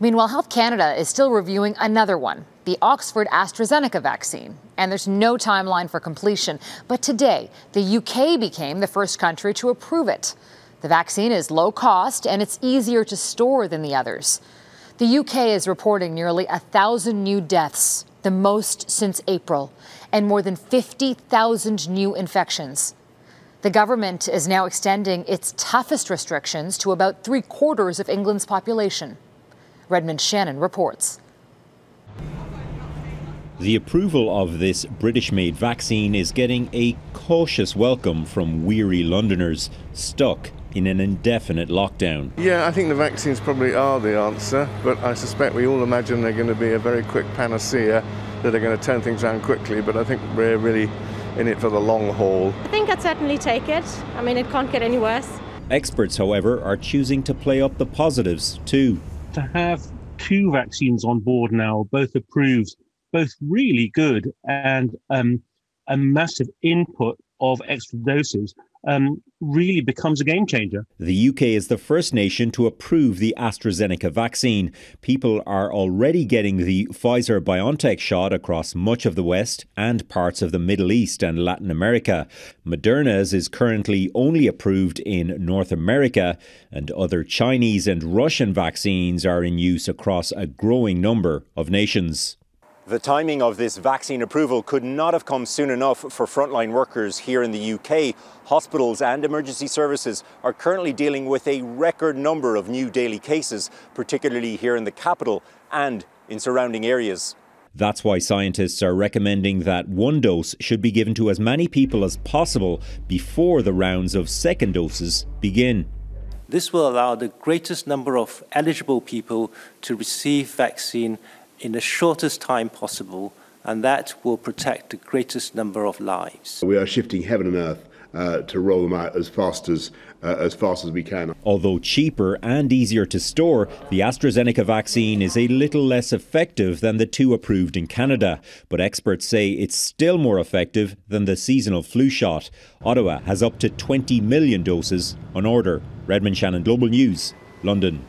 Meanwhile, Health Canada is still reviewing another one, the Oxford AstraZeneca vaccine, and there's no timeline for completion. But today, the UK became the first country to approve it. The vaccine is low cost and it's easier to store than the others. The UK is reporting nearly 1,000 new deaths, the most since April, and more than 50,000 new infections. The government is now extending its toughest restrictions to about 3/4 of England's population. Redmond Shannon reports. The approval of this British-made vaccine is getting a cautious welcome from weary Londoners stuck in an indefinite lockdown. Yeah, I think the vaccines probably are the answer, but I suspect we all imagine they're going to be a very quick panacea, that they're going to turn things around quickly, but I think we're really in it for the long haul. I think I'd certainly take it. I mean, it can't get any worse. Experts, however, are choosing to play up the positives too. To have two vaccines on board now, both approved, both really good, and a massive input of extra doses, really becomes a game changer. The UK is the first nation to approve the AstraZeneca vaccine. People are already getting the Pfizer-BioNTech shot across much of the West and parts of the Middle East and Latin America. Moderna's is currently only approved in North America, and other Chinese and Russian vaccines are in use across a growing number of nations. The timing of this vaccine approval could not have come soon enough for frontline workers here in the UK. Hospitals and emergency services are currently dealing with a record number of new daily cases, particularly here in the capital and in surrounding areas. That's why scientists are recommending that one dose should be given to as many people as possible before the rounds of second doses begin. This will allow the greatest number of eligible people to receive vaccine in the shortest time possible, and that will protect the greatest number of lives. We are shifting heaven and earth to roll them out as fast as we can. Although cheaper and easier to store, the AstraZeneca vaccine is a little less effective than the two approved in Canada, but experts say it's still more effective than the seasonal flu shot. Ottawa has up to 20 million doses on order. Redmond Shannon, Global News, London.